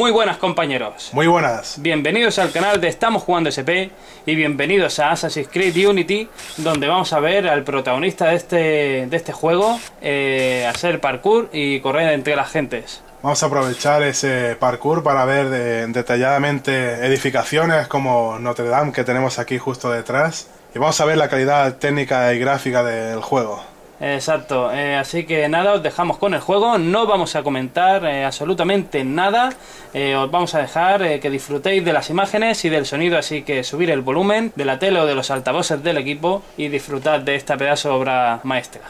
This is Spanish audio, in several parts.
Muy buenas, compañeros. Muy buenas. Bienvenidos al canal de Estamos Jugando SP y bienvenidos a Assassin's Creed Unity, donde vamos a ver al protagonista de este juego hacer parkour y correr entre las gentes. Vamos a aprovechar ese parkour para ver detalladamente edificaciones como Notre Dame, que tenemos aquí justo detrás, y vamos a ver la calidad técnica y gráfica del juego. Exacto, así que nada, os dejamos con el juego, no vamos a comentar absolutamente nada, os vamos a dejar que disfrutéis de las imágenes y del sonido, así que subir el volumen de la tele o de los altavoces del equipo y disfrutad de esta pedazo de obra maestra.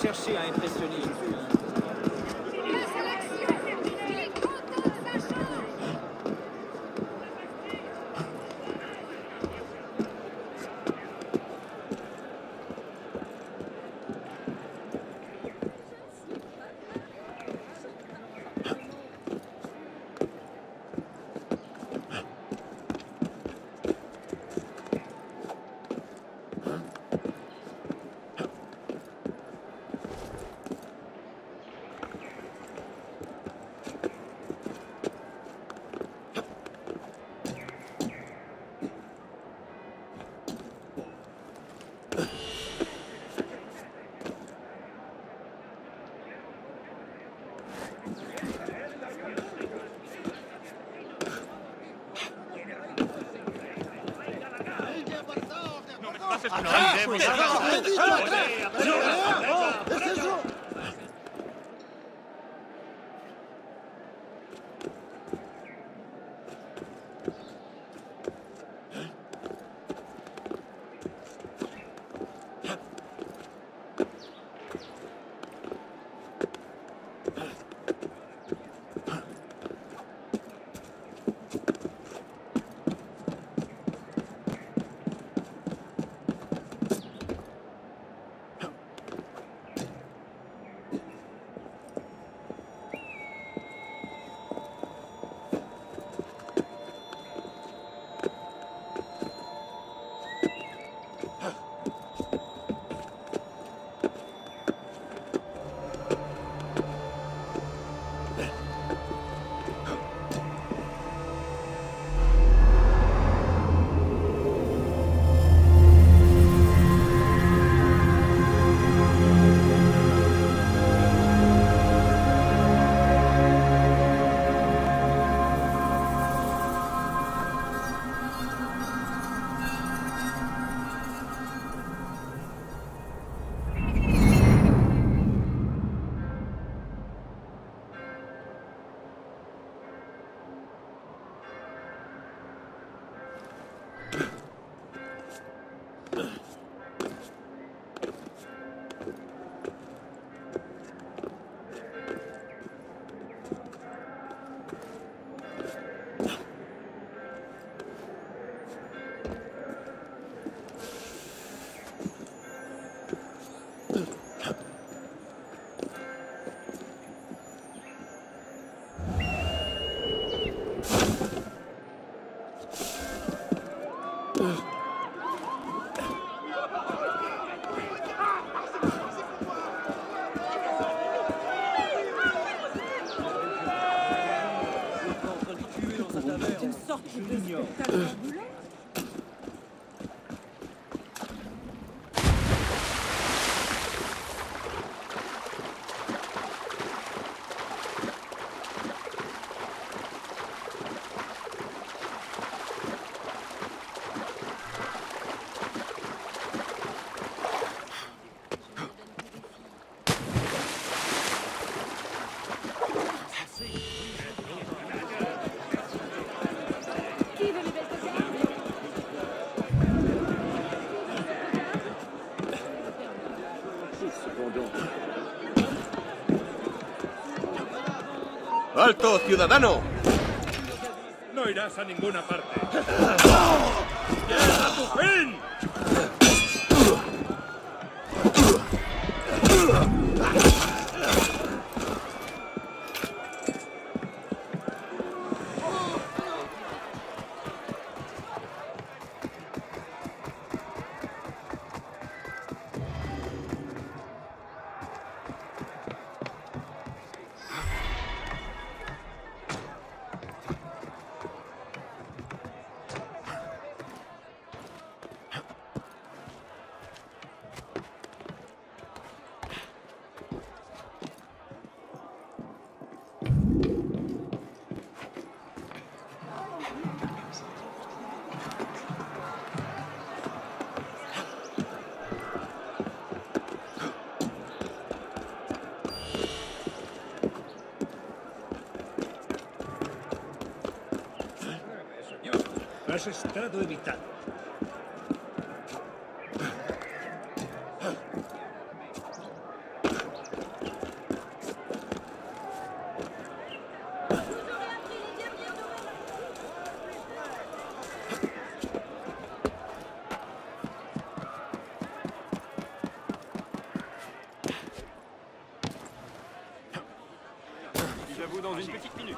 Chercher à impressionner les filles. La sélection est terminée, les comptes niño. ¡Alto, ciudadano! No irás a ninguna parte. ¡A tu fin! Has estado evitando. J'avoue dans une petite minute.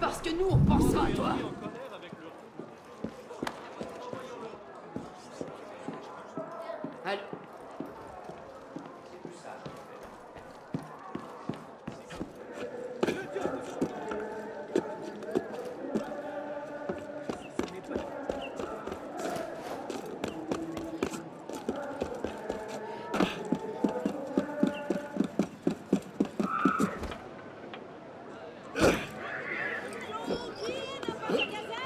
Parce que nous, on pense à toi. Allô. Yes,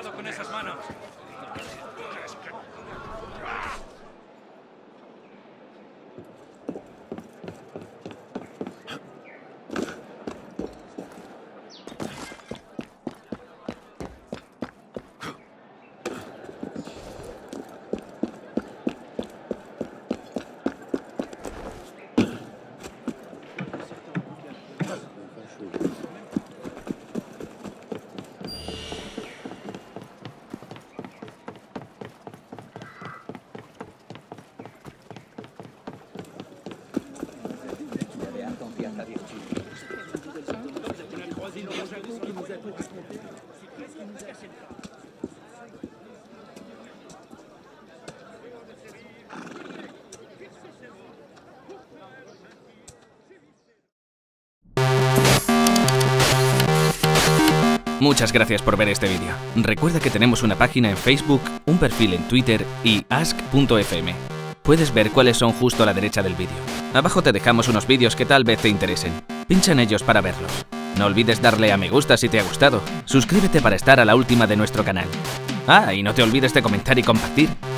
Cuidado con esas manos. Muchas gracias por ver este vídeo. Recuerda que tenemos una página en Facebook, un perfil en Twitter y ask.fm. Puedes ver cuáles son justo a la derecha del vídeo. Abajo te dejamos unos vídeos que tal vez te interesen. Pincha en ellos para verlos. No olvides darle a me gusta si te ha gustado. Suscríbete para estar a la última de nuestro canal. Ah, y no te olvides de comentar y compartir.